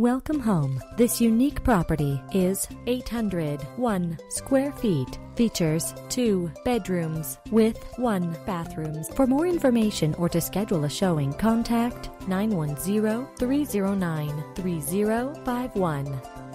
Welcome home. This unique property is 801 square feet. Features 2 bedrooms with 1 bathroom. For more information or to schedule a showing, contact 910-309-3051.